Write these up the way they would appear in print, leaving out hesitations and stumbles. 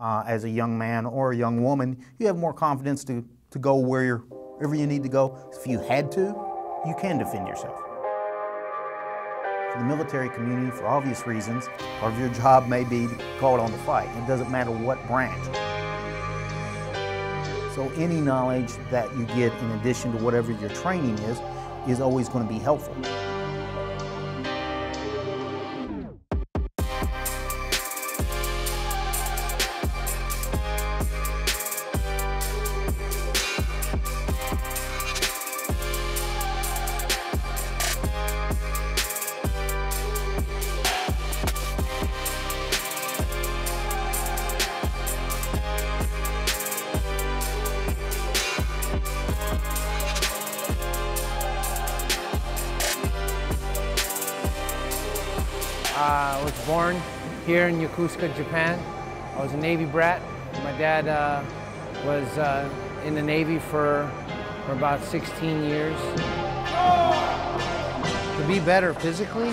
as a young man or a young woman, you have more confidence to go wherever you need to go. If you had to, you can defend yourself. For the military community, for obvious reasons, part of your job may be to be called on to fight. It doesn't matter what branch. So any knowledge that you get in addition to whatever your training is always going to be helpful. I was born here in Yokosuka, Japan. I was a Navy brat. My dad was in the Navy for about 16 years. To be better physically,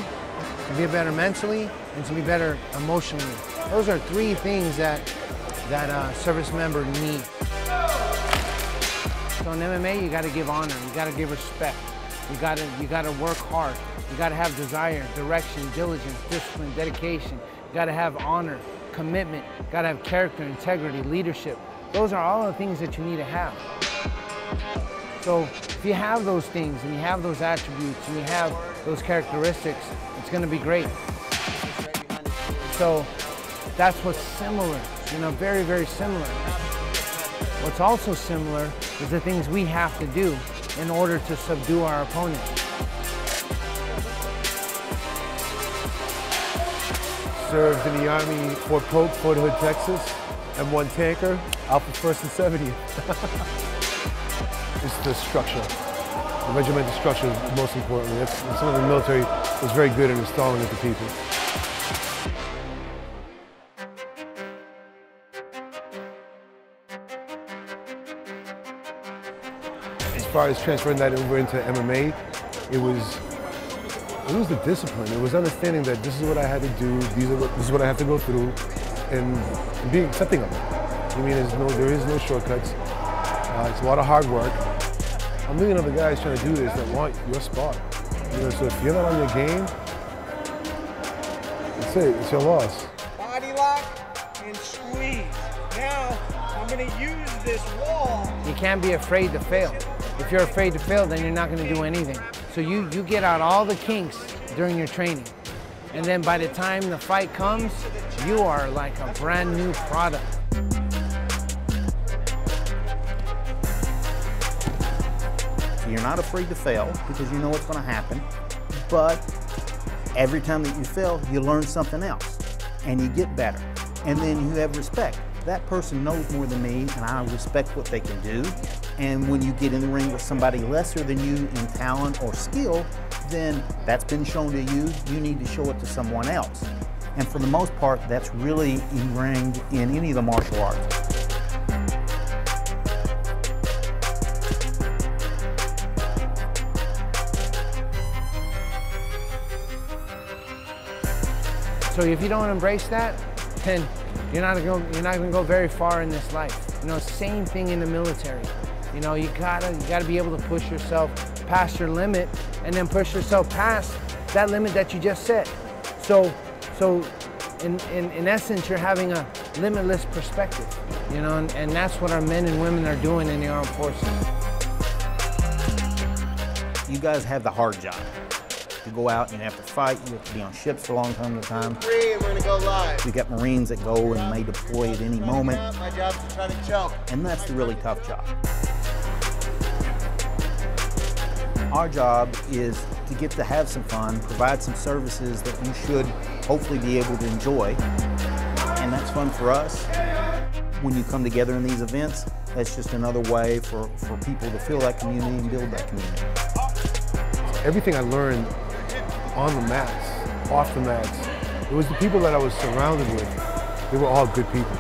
to be better mentally, and to be better emotionally. Those are three things that service member need. So in MMA, you got to give honor, you got to give respect. You gotta work hard. You gotta have desire, direction, diligence, discipline, dedication. You gotta have honor, commitment. You gotta have character, integrity, leadership. Those are all the things that you need to have. So if you have those things and you have those attributes and you have those characteristics, it's gonna be great. So that's what's similar, you know, very, very similar. What's also similar is the things we have to do in order to subdue our opponent. Served in the Army, Fort Polk, Fort Hood, Texas. M1 tanker, Alpha 1st and 70. It's the structure, the regimental structure, most importantly. That's something the military was very good at installing with the people. As far as transferring that over into MMA, it was the discipline. It was understanding that this is what I had to do, this is what I have to go through, and being accepting of it. I mean, there is no shortcuts. It's a lot of hard work. I'm looking at the guys trying to do this that want your spot. You know, so if you're not on your game, that's it. It's your loss. Body lock and squeeze. Now I'm going to use this wall. You can't be afraid to fail. If you're afraid to fail, then you're not going to do anything. So you get out all the kinks during your training. And then by the time the fight comes, you are like a brand new product. You're not afraid to fail because you know what's going to happen. But every time that you fail, you learn something else and you get better. And then you have respect. That person knows more than me, and I respect what they can do. And when you get in the ring with somebody lesser than you in talent or skill, then that's been shown to you. You need to show it to someone else. And for the most part, that's really ingrained in any of the martial arts. So if you don't embrace that, then you're not gonna go very far in this life. You know, same thing in the military. You know, you gotta be able to push yourself past your limit, and then push yourself past that limit that you just set. So in essence, you're having a limitless perspective. You know, and that's what our men and women are doing in the armed forces. You guys have the hard job. You go out and you have to fight, you have to be on ships for a long time at a time. We're gonna go live. You got Marines that go and may deploy at any moment. My job's to try to choke. And that's the really tough job. Our job is to get to have some fun, provide some services that you should hopefully be able to enjoy. And that's fun for us. When you come together in these events, that's just another way for people to feel that community and build that community. Everything I learned on the mats, off the mats, it was the people that I was surrounded with. They were all good people.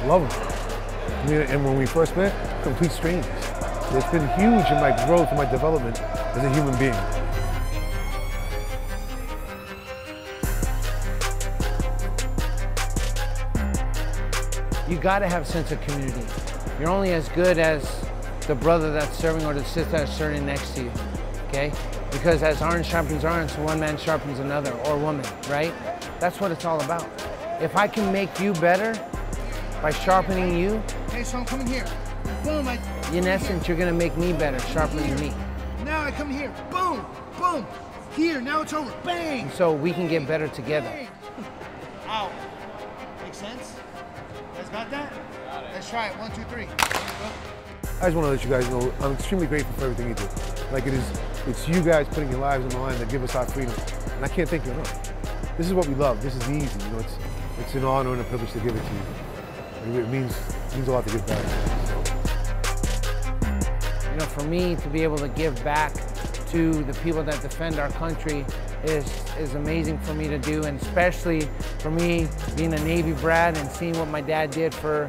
I love them. I mean, and when we first met, complete strangers. It's been huge in my growth and my development as a human being. You gotta have a sense of community. You're only as good as the brother that's serving or the sister that's serving next to you, okay? Because as iron sharpens iron, so one man sharpens another, or woman, right? That's what it's all about. If I can make you better by sharpening you, hey, so I'm coming here. Boom, in essence, you're gonna make me better, sharpening me. Now I come here, boom, boom, here, now it's over, bang! And so we can get better together. Ow. Make sense? You guys got that? Got it. Let's try it, 1, 2, 3. I just wanna let you guys know, I'm extremely grateful for everything you do. Like it's you guys putting your lives on the line that give us our freedom. And I can't thank you enough. This is what we love, this is easy, you know, it's an honor and a privilege to give it to you. It means a lot to give back. You know, for me to be able to give back to the people that defend our country is amazing for me to do, and especially for me being a Navy brat and seeing what my dad did for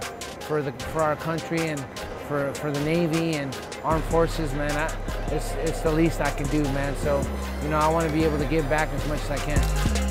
our country and for the Navy and armed forces, man, it's the least I can do, man. So, you know, I want to be able to give back as much as I can.